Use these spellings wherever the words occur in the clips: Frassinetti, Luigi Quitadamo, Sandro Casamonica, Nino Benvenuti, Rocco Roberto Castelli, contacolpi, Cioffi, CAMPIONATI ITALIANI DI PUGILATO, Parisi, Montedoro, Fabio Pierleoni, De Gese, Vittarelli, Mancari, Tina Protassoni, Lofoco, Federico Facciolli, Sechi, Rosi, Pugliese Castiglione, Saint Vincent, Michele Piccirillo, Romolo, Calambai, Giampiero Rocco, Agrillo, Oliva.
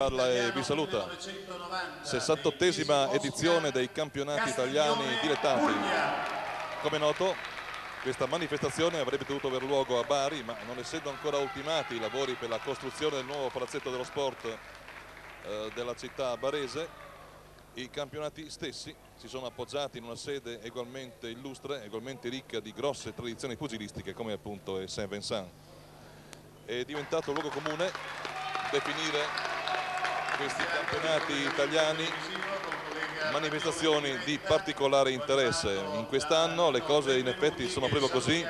E vi saluta, 68esima edizione dei campionati italiani dilettanti. Come noto, questa manifestazione avrebbe dovuto aver luogo a Bari, ma non essendo ancora ultimati i lavori per la costruzione del nuovo palazzetto dello sport della città barese, i campionati stessi si sono appoggiati in una sede ugualmente illustre, ugualmente ricca di grosse tradizioni pugilistiche, come appunto è Saint Vincent. È diventato luogo comune definire questi campionati italiani manifestazioni di particolare interesse. In quest'anno le cose in effetti sono proprio così,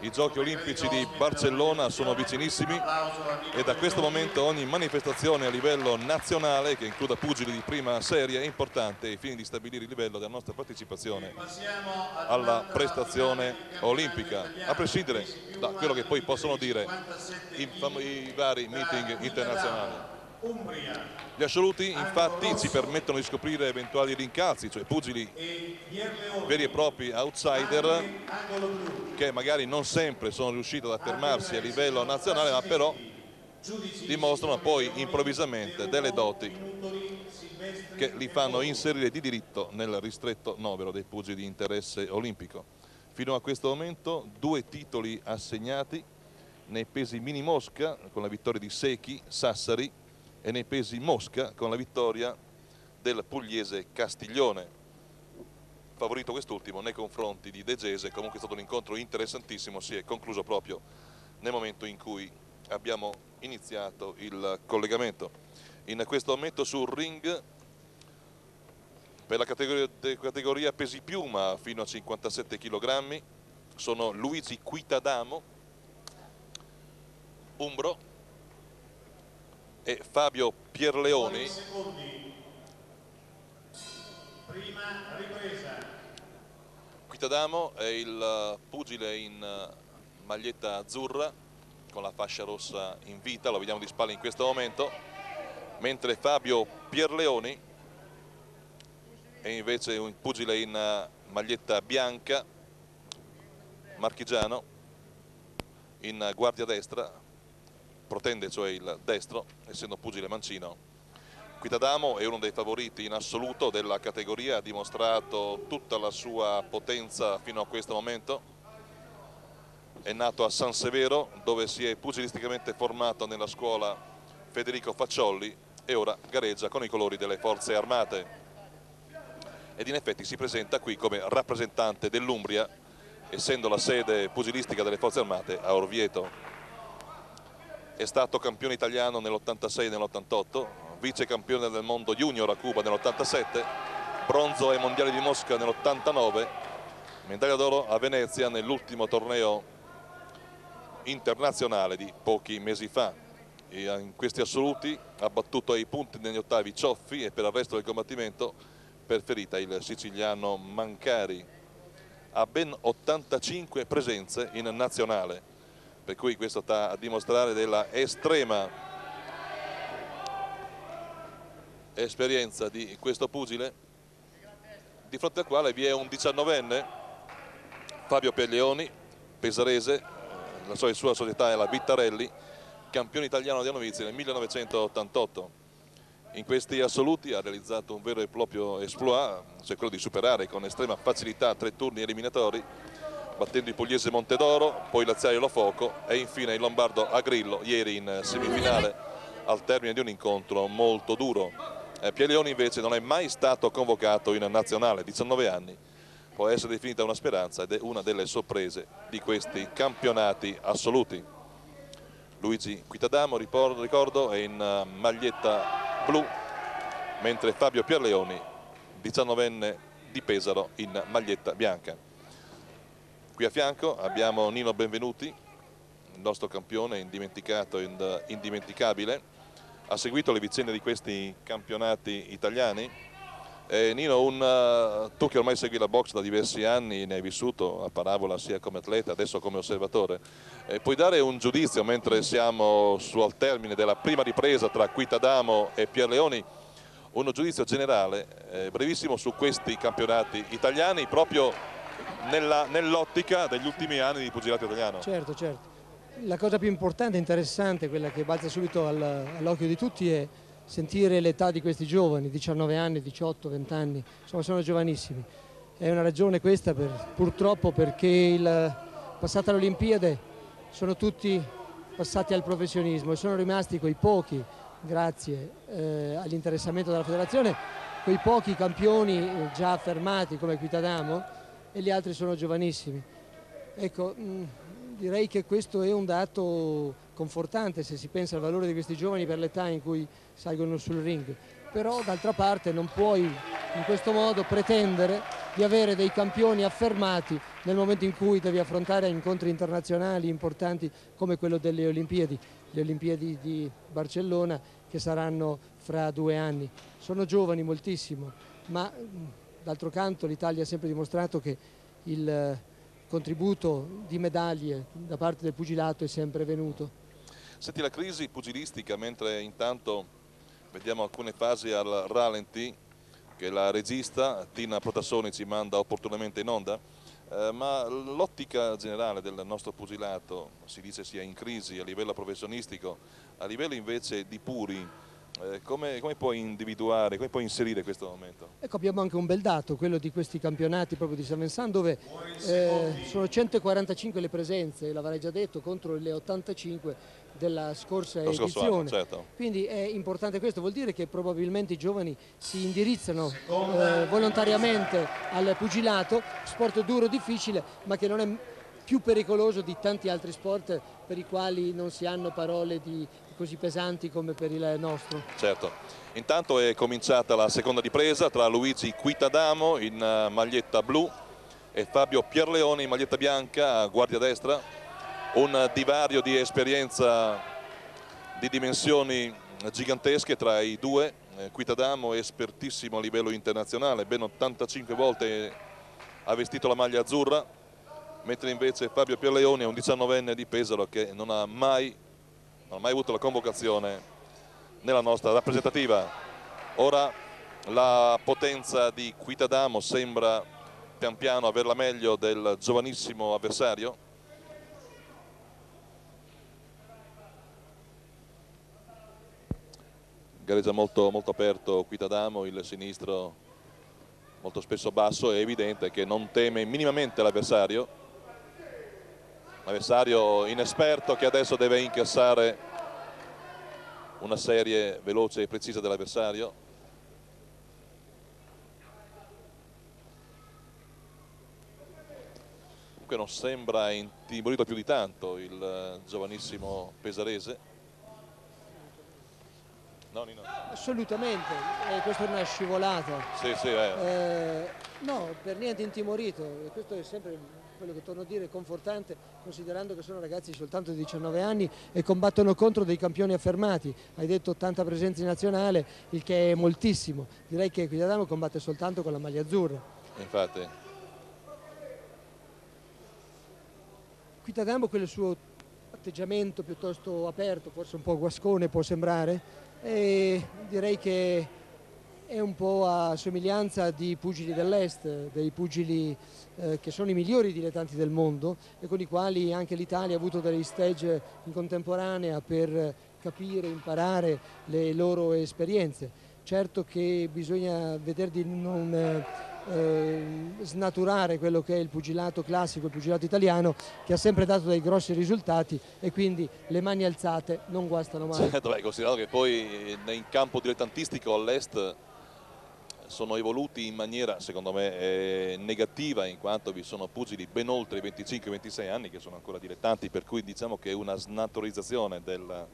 i giochi olimpici di Barcellona sono vicinissimi e da questo momento ogni manifestazione a livello nazionale che includa pugili di prima serie è importante ai fini di stabilire il livello della nostra partecipazione alla prestazione olimpica, a prescindere da quello che poi possono dire i vari meeting internazionali. Gli assoluti infatti ci permettono di scoprire eventuali rincalzi, cioè pugili veri e propri outsider che magari non sempre sono riusciti ad affermarsi a livello nazionale, ma però dimostrano poi improvvisamente delle doti che li fanno inserire di diritto nel ristretto novero dei pugili di interesse olimpico. Fino a questo momento 2 titoli assegnati nei pesi mini mosca con la vittoria di Sechi, Sassari, e nei pesi mosca con la vittoria del Pugliese Castiglione, favorito quest'ultimo nei confronti di De Gese. Comunque è stato un incontro interessantissimo, si è concluso proprio nel momento in cui abbiamo iniziato il collegamento. In questo momento sul ring per la categoria pesi piuma fino a 57 kg sono Luigi Quitadamo, umbro, e Fabio Pierleoni, Quitadamo è il pugile in maglietta azzurra con la fascia rossa in vita, lo vediamo di spalle in questo momento, mentre Fabio Pierleoni è invece un pugile in maglietta bianca, marchigiano, in guardia destra, protende cioè il destro, essendo pugile mancino. Quitadamo è uno dei favoriti in assoluto della categoria, ha dimostrato tutta la sua potenza fino a questo momento. È nato a San Severo, dove si è pugilisticamente formato nella scuola Federico Facciolli e ora gareggia con i colori delle forze armate. Ed in effetti si presenta qui come rappresentante dell'Umbria, essendo la sede pugilistica delle forze armate a Orvieto. È stato campione italiano nell'86 e nell'88, vice campione del mondo junior a Cuba nell'87, bronzo ai mondiali di Mosca nell'89, medaglia d'oro a Venezia nell'ultimo torneo internazionale di pochi mesi fa. E in questi assoluti ha battuto ai punti negli ottavi Cioffi e per il resto del combattimento per ferita il siciliano Mancari. Ha ben 85 presenze in nazionale, per cui questo sta a dimostrare della estrema esperienza di questo pugile, di fronte al quale vi è un 19enne, Fabio Pierleoni, pesarese, la sua società è la Vittarelli, campione italiano di novizi nel 1988. In questi assoluti ha realizzato un vero e proprio exploit, cioè quello di superare con estrema facilità 3 turni eliminatori, battendo il pugliese Montedoro, poi il laziale Lofoco e infine il lombardo Agrillo ieri in semifinale al termine di un incontro molto duro. Pierleoni invece non è mai stato convocato in nazionale, 19 anni, può essere definita una speranza ed è una delle sorprese di questi campionati assoluti. Luigi Quitadamo, ricordo, è in maglietta blu, mentre Fabio Pierleoni, 19enne di Pesaro, in maglietta bianca. Qui a fianco abbiamo Nino Benvenuti, il nostro campione indimenticato e indimenticabile, ha seguito le vicende di questi campionati italiani. Nino, tu che ormai segui la boxe da diversi anni, ne hai vissuto a parabola sia come atleta, adesso come osservatore, puoi dare un giudizio mentre siamo al termine della prima ripresa tra Quitadamo e Pierleoni, uno giudizio generale, brevissimo, su questi campionati italiani proprio nell'ottica degli ultimi anni di pugilato italiano? Certo, certo. La cosa più importante e interessante, quella che balza subito all'occhio di tutti, è sentire l'età di questi giovani, 19 anni, 18, 20 anni, insomma sono giovanissimi. È una ragione questa purtroppo, perché passata le Olimpiadi sono tutti passati al professionismo e sono rimasti quei pochi, grazie all'interessamento della federazione, quei pochi campioni già affermati come Quitadamo, e gli altri sono giovanissimi. Ecco, direi che questo è un dato confortante se si pensa al valore di questi giovani per l'età in cui salgono sul ring, però d'altra parte non puoi in questo modo pretendere di avere dei campioni affermati nel momento in cui devi affrontare incontri internazionali importanti come quello delle Olimpiadi, le Olimpiadi di Barcellona, che saranno fra 2 anni. Sono giovani moltissimo, ma d'altro canto l'Italia ha sempre dimostrato che il contributo di medaglie da parte del pugilato è sempre venuto. Senti, la crisi pugilistica, mentre intanto vediamo alcune fasi al rallenti che la regista Tina Protassoni ci manda opportunamente in onda, ma l'ottica generale del nostro pugilato si dice sia in crisi a livello professionistico, a livello invece di puri, come puoi individuare, come puoi inserire questo momento? Ecco, abbiamo anche un bel dato, quello di questi campionati proprio di Saint Vincent, dove sono 145 le presenze, l'avrei già detto, contro le 85 della scorsa edizione. Anno, certo. Quindi è importante questo, vuol dire che probabilmente i giovani si indirizzano volontariamente al pugilato, sport duro, difficile, ma che non è più pericoloso di tanti altri sport per i quali non si hanno parole così pesanti come per il nostro. Certo, intanto è cominciata la seconda ripresa tra Luigi Quitadamo in maglietta blu e Fabio Pierleoni in maglietta bianca, guardia destra. Un divario di esperienza di dimensioni gigantesche tra i due. Quitadamo è espertissimo a livello internazionale, ben 85 volte ha vestito la maglia azzurra, mentre invece Fabio Pierleoni è un 19enne di Pesaro che non ha mai avuto la convocazione nella nostra rappresentativa. Ora la potenza di Quitadamo sembra pian piano averla meglio del giovanissimo avversario. Gareggia molto, molto aperto Quitadamo, il sinistro molto spesso basso, è evidente che non teme minimamente l'avversario. Avversario inesperto che adesso deve incassare una serie veloce e precisa dell'avversario. Comunque non sembra intimorito più di tanto il giovanissimo pesarese. No, Nino. Assolutamente, questa è una scivolata. Sì, sì, no, per niente intimorito, questo è sempre quello che torno a dire, confortante, considerando che sono ragazzi soltanto di 19 anni e combattono contro dei campioni affermati. Hai detto 80 presenze in nazionale, il che è moltissimo. Direi che Quitadamo combatte soltanto con la maglia azzurra. Infatti. Quitadamo, quel suo atteggiamento piuttosto aperto, forse un po' guascone può sembrare, e direi che è un po' a somiglianza di pugili dell'est, dei pugili che sono i migliori dilettanti del mondo e con i quali anche l'Italia ha avuto delle stage in contemporanea per capire, imparare le loro esperienze. Certo che bisogna vedere di non snaturare quello che è il pugilato classico, il pugilato italiano, che ha sempre dato dei grossi risultati, e quindi le mani alzate non guastano mai. Certo, beh, considerato che poi in campo dilettantistico all'est sono evoluti in maniera secondo me negativa, in quanto vi sono pugili ben oltre i 25-26 anni che sono ancora dilettanti, per cui diciamo che è una snaturizzazione del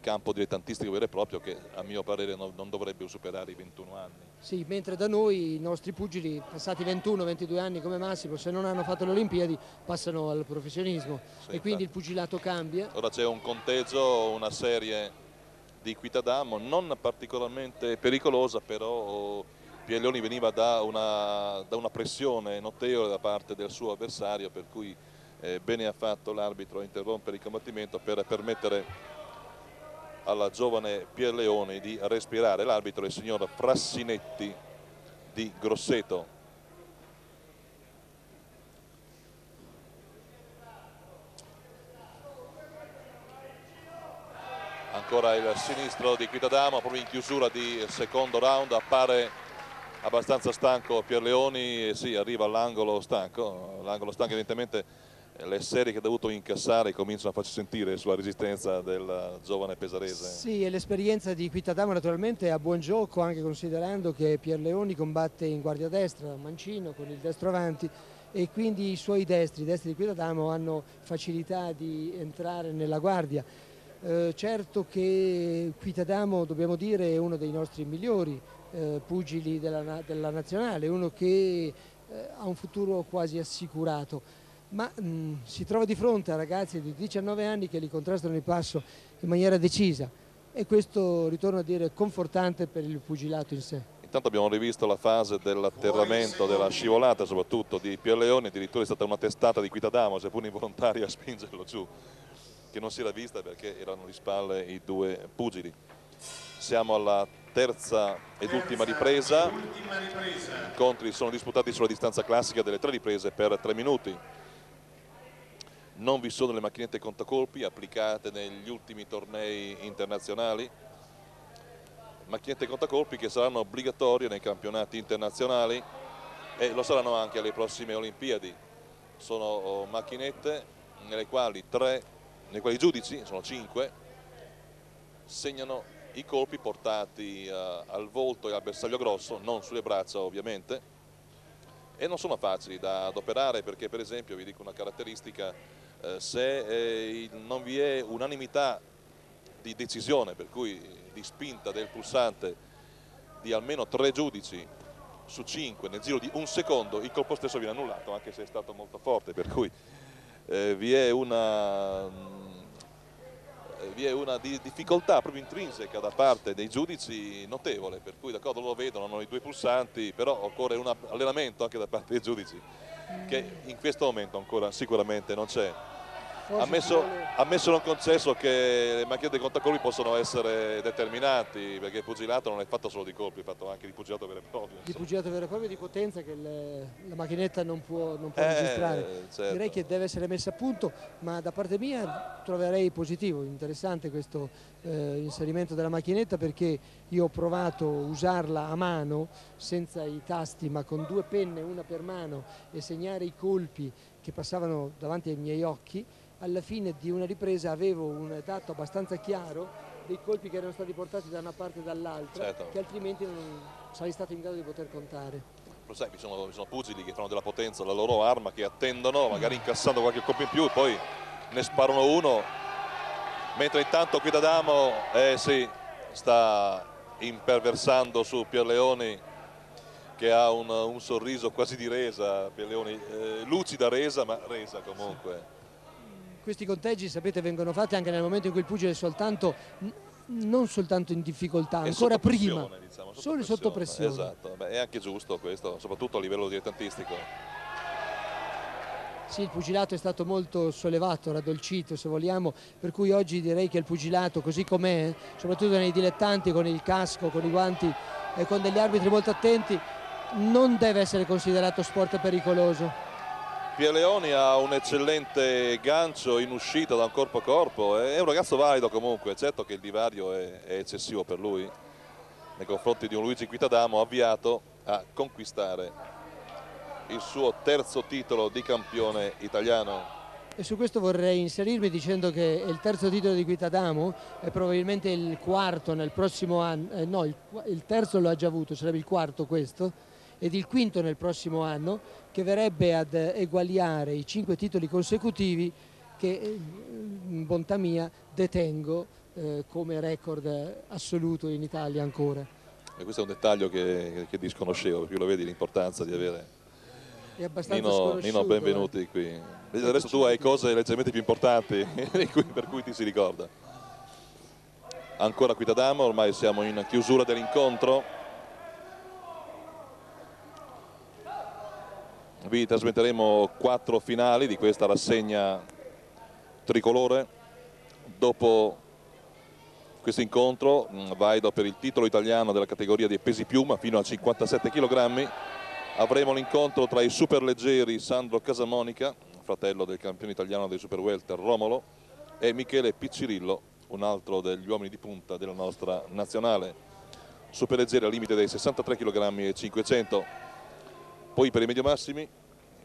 campo dilettantistico vero e proprio, che a mio parere non dovrebbe superare i 21 anni. Sì, mentre da noi i nostri pugili passati 21-22 anni come massimo, se non hanno fatto le Olimpiadi, passano al professionismo. Sì, e quindi il pugilato cambia. Ora c'è un conteggio, una serie di Quitadamo non particolarmente pericolosa, però Pierleoni veniva da una pressione notevole da parte del suo avversario, per cui bene ha fatto l'arbitro a interrompere il combattimento per permettere alla giovane Pierleoni di respirare. L'arbitro è il signor Frassinetti di Grosseto. ancora il sinistro di Quitadamo, proprio in chiusura di secondo round, appare abbastanza stanco Pierleoni, sì, arriva all'angolo stanco, evidentemente le serie che ha dovuto incassare cominciano a farci sentire sulla resistenza del giovane pesarese. Sì, e l'esperienza di Quitadamo naturalmente a buon gioco, anche considerando che Pierleoni combatte in guardia destra, mancino con il destro avanti, e quindi i suoi destri di Quitadamo hanno facilità di entrare nella guardia. Certo che Quitadamo, dobbiamo dire, è uno dei nostri migliori pugili della nazionale, uno che ha un futuro quasi assicurato, ma si trova di fronte a ragazzi di 19 anni che li contrastano in passo in maniera decisa, e questo, ritorno a dire, confortante per il pugilato in sé. Intanto abbiamo rivisto la fase dell'atterramento, della scivolata soprattutto di Pierleoni, addirittura è stata una testata di Quitadamo, seppur involontaria, a spingerlo giù, che non si era vista perché erano di spalle i due pugili. Siamo alla terza ed ultima ripresa, gli incontri sono disputati sulla distanza classica delle 3 riprese per 3 minuti. Non vi sono le macchinette contacolpi applicate negli ultimi tornei internazionali, macchinette contacolpi che saranno obbligatorie nei campionati internazionali e lo saranno anche alle prossime Olimpiadi. Sono macchinette nelle quali i giudici, sono 5, segnano i colpi portati al volto e al bersaglio grosso, non sulle braccia ovviamente, e non sono facili da adoperare perché, per esempio, vi dico una caratteristica, se non vi è unanimità di decisione, per cui di spinta del pulsante di almeno 3 giudici su 5 nel giro di un secondo, il colpo stesso viene annullato anche se è stato molto forte, per cui vi è una difficoltà proprio intrinseca da parte dei giudici notevole, per cui d'accordo lo vedono, hanno i 2 pulsanti, però occorre un allenamento anche da parte dei giudici che in questo momento ancora sicuramente non c'è. Ammesso non concesso che le macchinette di contacolpi possono essere determinanti, perché il pugilato non è fatto solo di colpi, è fatto anche di pugilato vero e proprio. Di pugilato vero e proprio, di potenza che la macchinetta non può registrare. Certo. Direi che deve essere messa a punto, ma da parte mia troverei positivo, interessante questo inserimento della macchinetta, perché io ho provato a usarla a mano, senza i tasti, ma con 2 penne, una per mano, e segnare i colpi che passavano davanti ai miei occhi. Alla fine di una ripresa avevo un dato abbastanza chiaro dei colpi che erano stati portati da una parte e dall'altra, certo, che altrimenti non sarei stato in grado di poter contare. Lo sai, ci sono pugili che fanno della potenza la loro arma, che attendono, magari incassando qualche colpo in più, poi ne sparano uno, mentre intanto Quitadamo sta imperversando su Pierleoni, che ha un sorriso quasi di resa. Pierleoni lucida resa, ma resa comunque. Sì. Questi conteggi, sapete, vengono fatti anche nel momento in cui il pugile è non soltanto in difficoltà, è ancora prima, diciamo, sotto pressione. Esatto, beh, è anche giusto questo, soprattutto a livello dilettantistico. Sì, il pugilato è stato molto sollevato, raddolcito se vogliamo, per cui oggi direi che il pugilato così com'è, soprattutto nei dilettanti con il casco, con i guanti e con degli arbitri molto attenti, non deve essere considerato sport pericoloso. Pierleoni ha un eccellente gancio in uscita da un corpo a corpo, è un ragazzo valido comunque, certo che il divario è eccessivo per lui nei confronti di un Luigi Quitadamo avviato a conquistare il suo terzo titolo di campione italiano. E su questo vorrei inserirmi dicendo che è il terzo titolo di Quitadamo, è probabilmente il quarto nel prossimo anno, no, il terzo lo ha già avuto, sarebbe il quarto questo, ed il quinto nel prossimo anno, che verrebbe ad eguagliare i 5 titoli consecutivi che in bontà mia detengo come record assoluto in Italia ancora. E questo è un dettaglio che disconoscevo, perché lo vedi l'importanza di avere Nino Benvenuti qui. Del resto tu hai cose leggermente più importanti per cui ti si ricorda. Ancora Quitadamo, ormai siamo in chiusura dell'incontro. Vi trasmetteremo 4 finali di questa rassegna tricolore. Dopo questo incontro Vaido per il titolo italiano della categoria dei pesi piuma fino a 57 kg. Avremo l'incontro tra i superleggeri Sandro Casamonica, fratello del campione italiano dei super welter Romolo, e Michele Piccirillo, un altro degli uomini di punta della nostra nazionale, superleggeri al limite dei 63,5 kg. Poi per i mediomassimi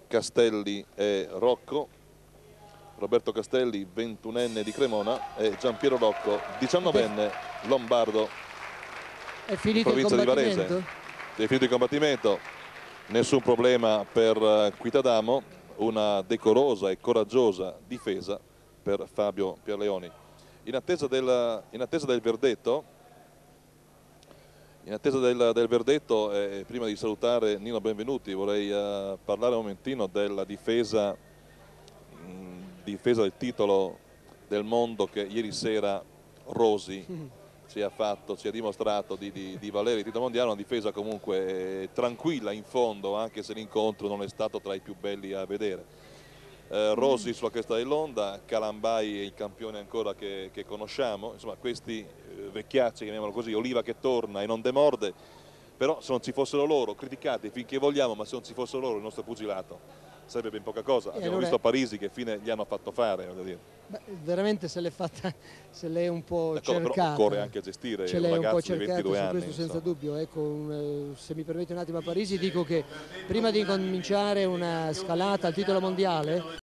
Castelli e Rocco, Roberto Castelli 21enne di Cremona e Giampiero Rocco 19enne lombardo. È finito in provincia di Varese. È finito il combattimento, nessun problema per Quitadamo, una decorosa e coraggiosa difesa per Fabio Pierleoni. In attesa del verdetto, prima di salutare Nino Benvenuti, vorrei parlare un momentino della difesa del titolo del mondo che ieri sera Rosi ci ha dimostrato di valere il titolo mondiale. Una difesa comunque tranquilla in fondo, anche se l'incontro non è stato tra i più belli a vedere. Rosi sulla cresta dell'onda, Calambai è il campione ancora che conosciamo, insomma questi vecchiacci, chiamiamolo così, Oliva che torna e non demorde. Però se non ci fossero loro, criticati finché vogliamo, ma se non ci fossero loro il nostro pugilato sarebbe ben poca cosa. Abbiamo visto a Parisi che fine gli hanno fatto fare, voglio dire. Beh, veramente se l'è fatta, se l'è un po' cercata. Però occorre anche gestire un ragazzo di 22 anni. Questo senza dubbio. Ecco, se mi permette un attimo a Parisi, dico che prima di cominciare una scalata al titolo mondiale